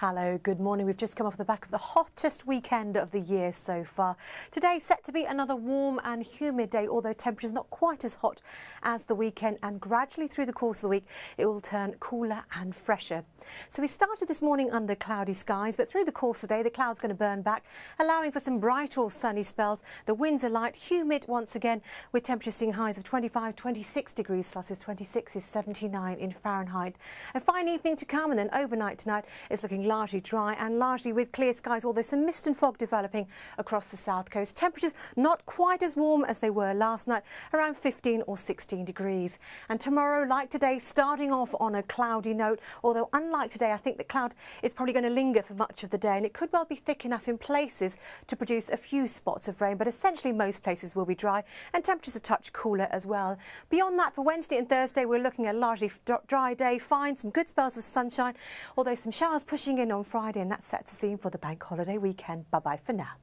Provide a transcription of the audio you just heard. Hello, good morning. We've just come off the back of the hottest weekend of the year so far. Today's set to be another warm and humid day, although temperatures not quite as hot as the weekend, and gradually through the course of the week it will turn cooler and fresher. So we started this morning under cloudy skies, but through the course of the day the clouds are going to burn back, allowing for some bright or sunny spells. The winds are light, humid once again, with temperatures seeing highs of 25, 26 degrees Celsius, 26 is 79 in Fahrenheit. A fine evening to come, and then overnight tonight it's looking largely dry and largely with clear skies, although some mist and fog developing across the south coast. Temperatures not quite as warm as they were last night, around 15 or 16 degrees. And tomorrow, like today, starting off on a cloudy note, although unlike today, I think the cloud is probably going to linger for much of the day, and it could well be thick enough in places to produce a few spots of rain, but essentially most places will be dry and temperatures a touch cooler as well. Beyond that, for Wednesday and Thursday we're looking at a largely dry day, fine, some good spells of sunshine, although some showers pushing in on Friday, and that's set to scene for the bank holiday weekend. Bye bye for now.